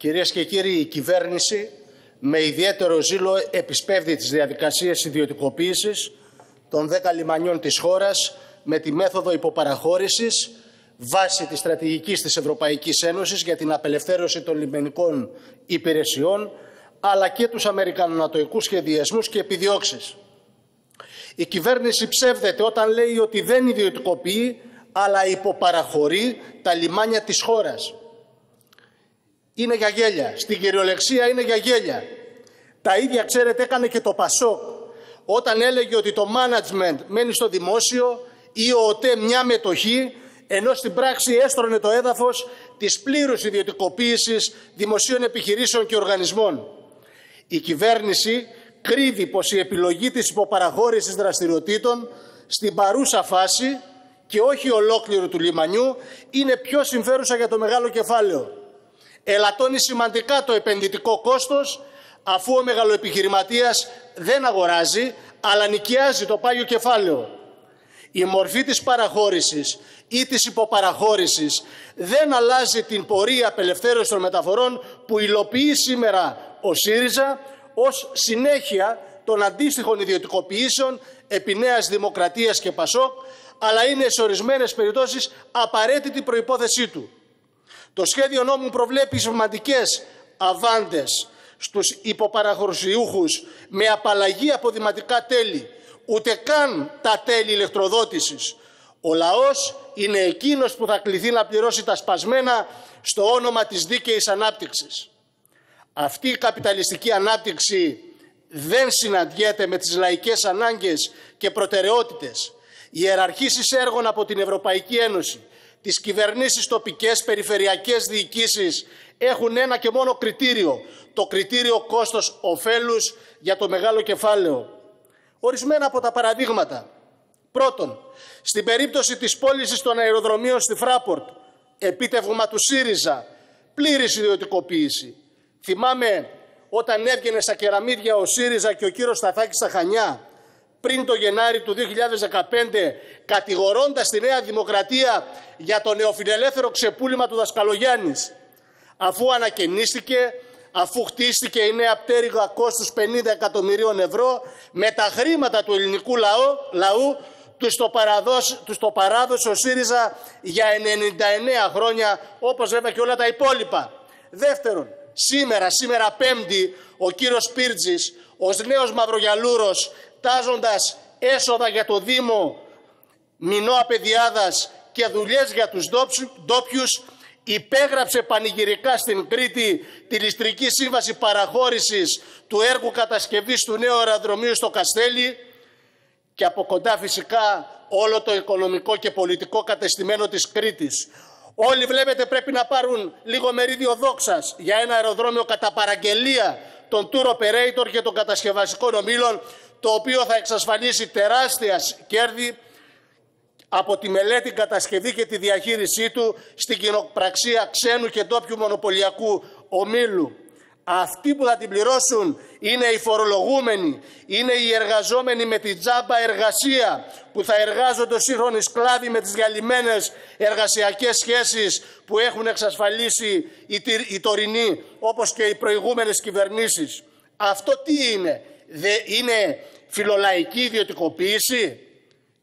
Κυρίες και κύριοι, η κυβέρνηση με ιδιαίτερο ζήλο επισπεύδει τις διαδικασίες ιδιωτικοποίησης των 10 λιμανιών της χώρας με τη μέθοδο υποπαραχώρησης βάσει της στρατηγικής της Ευρωπαϊκής Ένωσης για την απελευθέρωση των λιμενικών υπηρεσιών, αλλά και τους αμερικανονατοικούς σχεδιασμούς και επιδιώξεις. Η κυβέρνηση ψεύδεται όταν λέει ότι δεν ιδιωτικοποιεί, αλλά υποπαραχωρεί τα λιμάνια της χώρας. Είναι για γέλια. Στην κυριολεξία είναι για γέλια. Τα ίδια, ξέρετε, έκανε και το ΠΑΣΟΚ όταν έλεγε ότι το management μένει στο δημόσιο ή ο ΟΤΕ μια μετοχή, ενώ στην πράξη έστρωνε το έδαφος της πλήρους ιδιωτικοποίησης δημοσίων επιχειρήσεων και οργανισμών. Η κυβέρνηση κρύβει πως η επιλογή της υποπαραχώρησης δραστηριοτήτων στην παρούσα φάση και όχι ολόκληρου του λιμανιού είναι πιο συμφέρουσα για το μεγάλο κεφάλαιο. Ελαττώνει σημαντικά το επενδυτικό κόστος, αφού ο μεγαλοεπιχειρηματίας δεν αγοράζει, αλλά νοικιάζει το πάγιο κεφάλαιο. Η μορφή της παραχώρησης ή της υποπαραχώρησης δεν αλλάζει την πορεία απελευθέρωσης των μεταφορών που υλοποιεί σήμερα ο ΣΥΡΙΖΑ ως συνέχεια των αντίστοιχων ιδιωτικοποιήσεων επί Νέας Δημοκρατίας και ΠΑΣΟΚ, αλλά είναι σε ορισμένες περιπτώσεις απαραίτητη προϋπόθεσή του. Το σχέδιο νόμου προβλέπει σημαντικές αβάντες στους υποπαραχωρησιούχους με απαλλαγή από δηματικά τέλη, ούτε καν τα τέλη ηλεκτροδότησης. Ο λαός είναι εκείνος που θα κληθεί να πληρώσει τα σπασμένα στο όνομα της δίκαιης ανάπτυξης. Αυτή η καπιταλιστική ανάπτυξη δεν συναντιέται με τις λαϊκές ανάγκες και προτεραιότητες. Οι ιεραρχήσεις έργων από την Ευρωπαϊκή Ένωση, τις κυβερνήσεις, τοπικές, περιφερειακές διοικήσεις έχουν ένα και μόνο κριτήριο, το κριτήριο κόστος-οφέλους για το μεγάλο κεφάλαιο. Ορισμένα από τα παραδείγματα. Πρώτον, στην περίπτωση της πώλησης των αεροδρομίων στη Φράπορτ, επίτευγμα του ΣΥΡΙΖΑ, πλήρης ιδιωτικοποίηση. Θυμάμαι όταν έβγαινε στα κεραμίδια ο ΣΥΡΙΖΑ και ο κύριος Σταθάκης στα Χανιά, πριν το Γενάρη του 2015, κατηγορώντας τη Νέα Δημοκρατία για το νεοφιλελεύθερο ξεπούλημα του Δασκαλογιάννης. Αφού ανακαινίστηκε, αφού χτίστηκε η νέα πτέρυγα κόστους 50 εκατομμυρίων ευρώ, με τα χρήματα του ελληνικού λαού, τους το παράδοσε ο ΣΥΡΙΖΑ για 99 χρόνια, όπως βέβαια και όλα τα υπόλοιπα. Δεύτερον, σήμερα Πέμπτη, ο κύριος Πίρτζης, ως νέος Μαυρογιαλούρος, τάζοντας έσοδα για το Δήμο, μηνό απαιδιάδας και δουλειές για τους ντόπιους, υπέγραψε πανηγυρικά στην Κρήτη τη ληστρική σύμβαση παραχώρησης του έργου κατασκευής του νέου αεροδρομίου στο Καστέλι και από κοντά φυσικά όλο το οικονομικό και πολιτικό κατεστημένο της Κρήτης. Όλοι βλέπετε πρέπει να πάρουν λίγο μερίδιο δόξας για ένα αεροδρόμιο κατά παραγγελία των tour operator και των κατασκευαστικών ομίλων, το οποίο θα εξασφαλίσει τεράστια κέρδη από τη μελέτη, κατασκευή και τη διαχείρισή του στην κοινοπραξία ξένου και ντόπιου μονοπωλιακού ομίλου. Αυτοί που θα την πληρώσουν είναι οι φορολογούμενοι, είναι οι εργαζόμενοι με την τζάμπα εργασία που θα εργάζονται ως σύγχρονοι σκλάβοι με τις διαλυμένες εργασιακές σχέσεις που έχουν εξασφαλίσει οι τωρινοί όπως και οι προηγούμενες κυβερνήσεις. Αυτό τι είναι? Είναι φιλολαϊκή ιδιωτικοποίηση.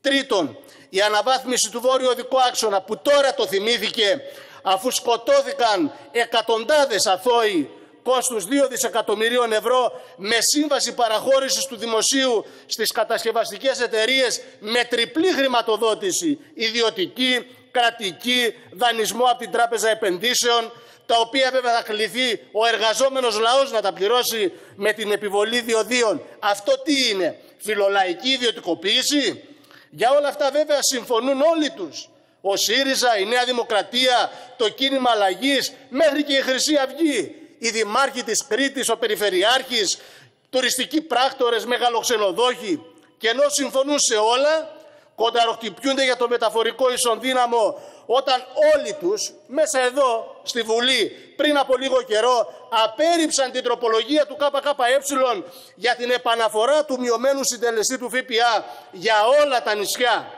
Τρίτον, η αναβάθμιση του βόρειο οδικού άξονα που τώρα το θυμήθηκε αφού σκοτώθηκαν εκατοντάδες αθώοι κόστους 2 δισεκατομμυρίων ευρώ με σύμβαση παραχώρησης του δημοσίου στις κατασκευαστικές εταιρείες με τριπλή χρηματοδότηση, ιδιωτική, κρατική, δανεισμό από την Τράπεζα Επενδύσεων, τα οποία βέβαια θα κληθεί ο εργαζόμενος λαός να τα πληρώσει με την επιβολή διοδίων. Αυτό τι είναι? Φιλολαϊκή ιδιωτικοποίηση? Για όλα αυτά βέβαια συμφωνούν όλοι τους. Ο ΣΥΡΙΖΑ, η Νέα Δημοκρατία, το κίνημα αλλαγής, μέχρι και η Χρυσή Αυγή. Οι δημάρχοι της Κρήτης, ο Περιφερειάρχης, τουριστικοί πράκτορες, μεγαλοξενοδόχοι. Και ενώ συμφωνούν σε όλα, κονταροχτυπιούνται για το μεταφορικό ισοδύναμο όταν όλοι τους, μέσα εδώ στη Βουλή, πριν από λίγο καιρό, απέρριψαν την τροπολογία του ΚΚΕ για την επαναφορά του μειωμένου συντελεστή του ΦΠΑ για όλα τα νησιά.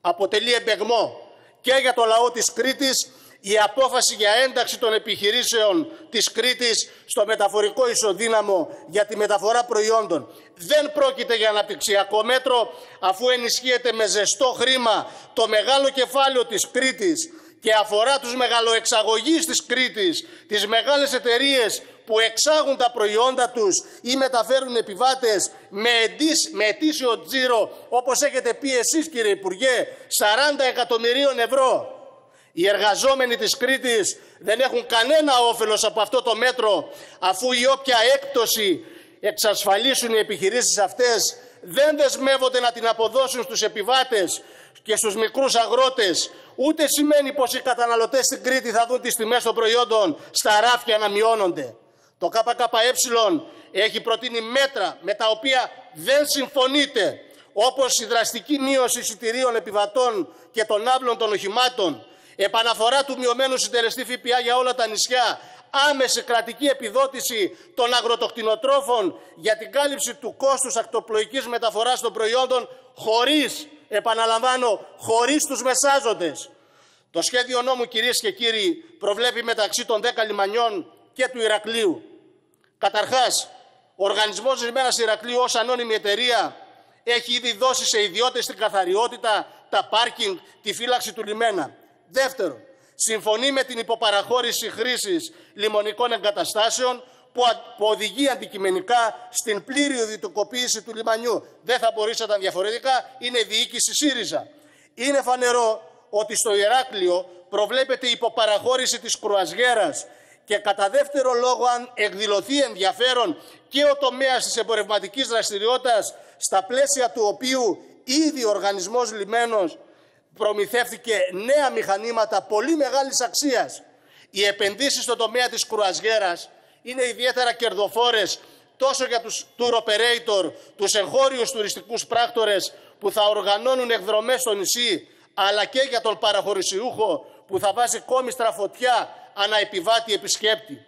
Αποτελεί εμπεγμό και για το λαό της Κρήτης, η απόφαση για ένταξη των επιχειρήσεων της Κρήτης στο μεταφορικό ισοδύναμο για τη μεταφορά προϊόντων δεν πρόκειται για αναπτυξιακό μέτρο, αφού ενισχύεται με ζεστό χρήμα το μεγάλο κεφάλαιο της Κρήτης και αφορά τους μεγαλοεξαγωγείς της Κρήτης, τις μεγάλες εταιρείες που εξάγουν τα προϊόντα τους ή μεταφέρουν επιβάτες με ετήσιο τζίρο, όπως έχετε πει εσείς κύριε Υπουργέ, 40 εκατομμυρίων ευρώ. Οι εργαζόμενοι της Κρήτης δεν έχουν κανένα όφελος από αυτό το μέτρο, αφού η όποια έκπτωση εξασφαλίσουν οι επιχειρήσεις αυτές δεν δεσμεύονται να την αποδώσουν στους επιβάτες και στους μικρούς αγρότες, ούτε σημαίνει πως οι καταναλωτές στην Κρήτη θα δουν τις τιμές των προϊόντων στα ράφια να μειώνονται. Το ΚΚΕ έχει προτείνει μέτρα με τα οποία δεν συμφωνείτε, όπως η δραστική μείωση εισιτηρίων επιβατών και των άβλων των οχημάτων, επαναφορά του μειωμένου συντελεστή ΦΠΑ για όλα τα νησιά, άμεση κρατική επιδότηση των αγροτοκτηνοτρόφων για την κάλυψη του κόστους ακτοπλοϊκής μεταφοράς των προϊόντων χωρίς, επαναλαμβάνω, χωρίς τους μεσάζοντες. Το σχέδιο νόμου, κυρίες και κύριοι, προβλέπει μεταξύ των 10 λιμανιών και του Ηρακλείου. Καταρχάς, ο οργανισμός λιμένας Ηρακλείου ως ανώνυμη εταιρεία έχει ήδη δώσει σε ιδιώτες την καθαριότητα, τα πάρκινγκ, τη φύλαξη του λιμένα. Δεύτερον, συμφωνεί με την υποπαραχώρηση χρήσης λιμονικών εγκαταστάσεων που οδηγεί αντικειμενικά στην πλήρη ιδιωτικοποίηση του λιμανιού. Δεν θα μπορούσαν διαφορετικά, είναι διοίκηση ΣΥΡΙΖΑ. Είναι φανερό ότι στο Ηράκλειο προβλέπεται η υποπαραχώρηση της κρουαζιέρας και κατά δεύτερο λόγο, αν εκδηλωθεί ενδιαφέρον και ο τομέας της εμπορευματικής δραστηριότητας, στα πλαίσια του οποίου ήδη ο οργανισμός λιμένος προμηθεύτηκε νέα μηχανήματα πολύ μεγάλης αξίας. Οι επενδύσεις στον τομέα της κρουαζιέρας είναι ιδιαίτερα κερδοφόρες τόσο για τους tour operator, τους εγχώριους τουριστικούς πράκτορες που θα οργανώνουν εκδρομές στο νησί, αλλά και για τον παραχωρησιούχο που θα βάζει κόμιστρα φωτιά ανά επιβάτη επισκέπτη.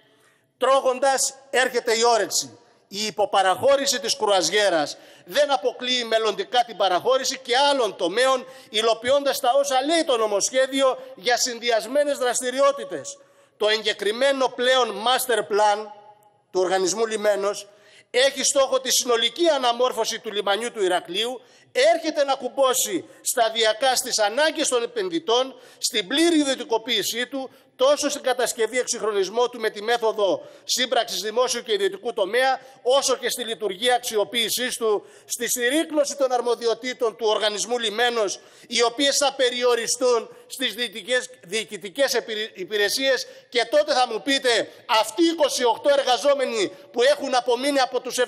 Τρώγοντας έρχεται η όρεξη. Η υποπαραχώρηση της κρουαζιέρας δεν αποκλείει μελλοντικά την παραχώρηση και άλλων τομέων, υλοποιώντας τα όσα λέει το νομοσχέδιο για συνδυασμένες δραστηριότητες. Το εγκεκριμένο πλέον master plan του οργανισμού λιμένος έχει στόχο τη συνολική αναμόρφωση του λιμανιού του Ηρακλείου, έρχεται να κουμπώσει σταδιακά στις ανάγκες των επενδυτών, στην πλήρη ιδιωτικοποίησή του, τόσο στην κατασκευή εξυγχρονισμό του με τη μέθοδο σύμπραξης δημόσιου και ιδιωτικού τομέα, όσο και στη λειτουργία αξιοποίησής του, στη συρρήκνωση των αρμοδιοτήτων του οργανισμού λιμένος, οι οποίες θα περιοριστούν στις διοικητικές υπηρεσίες. Και τότε θα μου πείτε, αυτοί οι 28 εργαζόμενοι που έχουν απομείνει από τους 78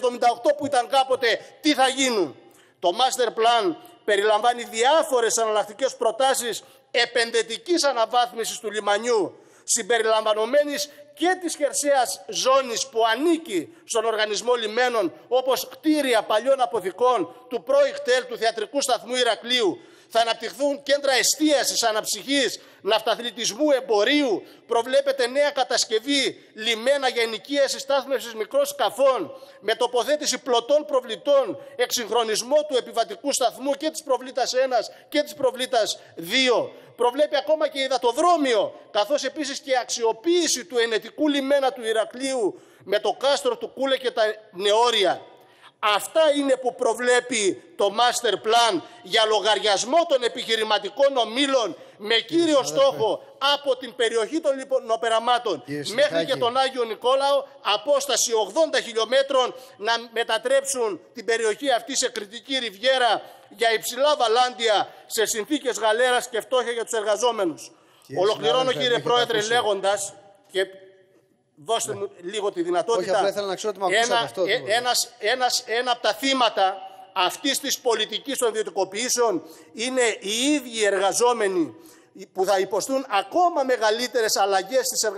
που ήταν κάποτε, τι θα γίνουν? Το Master Plan περιλαμβάνει διάφορες αναλλακτικές προτάσεις επενδυτικής αναβάθμισης του λιμανιού, συμπεριλαμβανομένης και της χερσαίας ζώνης που ανήκει στον οργανισμό λιμένων, όπως κτίρια παλιών αποθηκών, του πρώιχτελ του θεατρικού σταθμού Ηρακλείου. Θα αναπτυχθούν κέντρα εστίασης, αναψυχής, ναυταθλητισμού, εμπορίου. Προβλέπεται νέα κατασκευή λιμένα για ενοικίαση στάθμευσης μικρών σκαφών, με τοποθέτηση πλωτών προβλητών, εξυγχρονισμό του επιβατικού σταθμού και της προβλήτας 1 και της προβλήτας 2. Προβλέπει ακόμα και υδατοδρόμιο, καθώς επίσης και αξιοποίηση του ενετικού λιμένα του Ηρακλείου με το κάστρο του Κούλε και τα νεόρια. Αυτά είναι που προβλέπει το Master Plan για λογαριασμό των επιχειρηματικών ομίλων, με κύριο στόχο από την περιοχή των Λιπονοπεραμάτων μέχρι και τον Άγιο Νικόλαο, απόσταση 80 χιλιόμετρων, να μετατρέψουν την περιοχή αυτή σε κρητική ριβιέρα για υψηλά βαλάντια, σε συνθήκες γαλέρας και φτώχεια για τους εργαζόμενους. Ολοκληρώνω κύριε Πρόεδρε λέγοντας, και δώστε μου λίγο τη δυνατότητα. Όχι, ήθελα να ξέρω, ένα από τα θύματα αυτής της πολιτικής των ιδιωτικοποιήσεων είναι οι ίδιοι εργαζόμενοι που θα υποστούν ακόμα μεγαλύτερες αλλαγές στις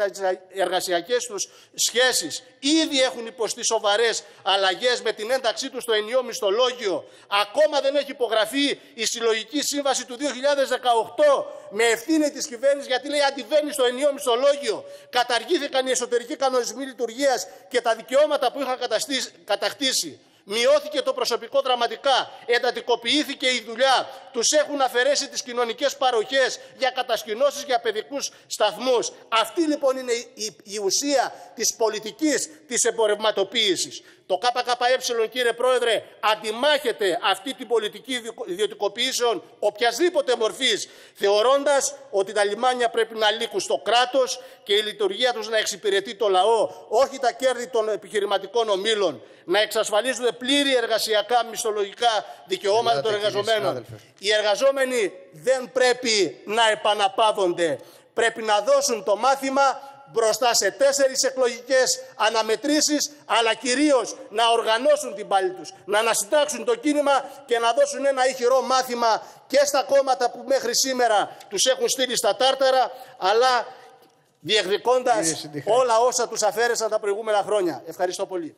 εργασιακές τους σχέσεις. Ήδη έχουν υποστεί σοβαρές αλλαγές με την ένταξή τους στο ενιαίο μισθολόγιο. Ακόμα δεν έχει υπογραφεί η συλλογική σύμβαση του 2018 με ευθύνη της κυβέρνησης, γιατί λέει αντιβαίνει στο ενιαίο μισθολόγιο. Καταργήθηκαν οι εσωτερικοί κανονισμοί λειτουργίας και τα δικαιώματα που είχαν κατακτήσει. Μειώθηκε το προσωπικό δραματικά, εντατικοποιήθηκε η δουλειά, τους έχουν αφαιρέσει τις κοινωνικές παροχές για κατασκηνώσεις, για παιδικούς σταθμούς. Αυτή λοιπόν είναι η ουσία της πολιτικής της εμπορευματοποίησης. Το ΚΚΕ, κύριε Πρόεδρε, αντιμάχεται αυτή την πολιτική ιδιωτικοποίησεων οποιασδήποτε μορφής, θεωρώντας ότι τα λιμάνια πρέπει να λύκουν στο κράτος και η λειτουργία τους να εξυπηρετεί το λαό, όχι τα κέρδη των επιχειρηματικών ομίλων, να εξασφαλίζουν πλήρη εργασιακά μισθολογικά δικαιώματα των εργαζομένων. Οι εργαζόμενοι δεν πρέπει να επαναπαύονται. Πρέπει να δώσουν το μάθημα μπροστά σε 4 εκλογικές αναμετρήσεις, αλλά κυρίως να οργανώσουν την πάλη τους, να ανασυντάξουν το κίνημα και να δώσουν ένα ηχηρό μάθημα και στα κόμματα που μέχρι σήμερα τους έχουν στείλει στα τάρταρα, αλλά διεκδικώντας όλα όσα τους αφαίρεσαν τα προηγούμενα χρόνια. Ευχαριστώ πολύ.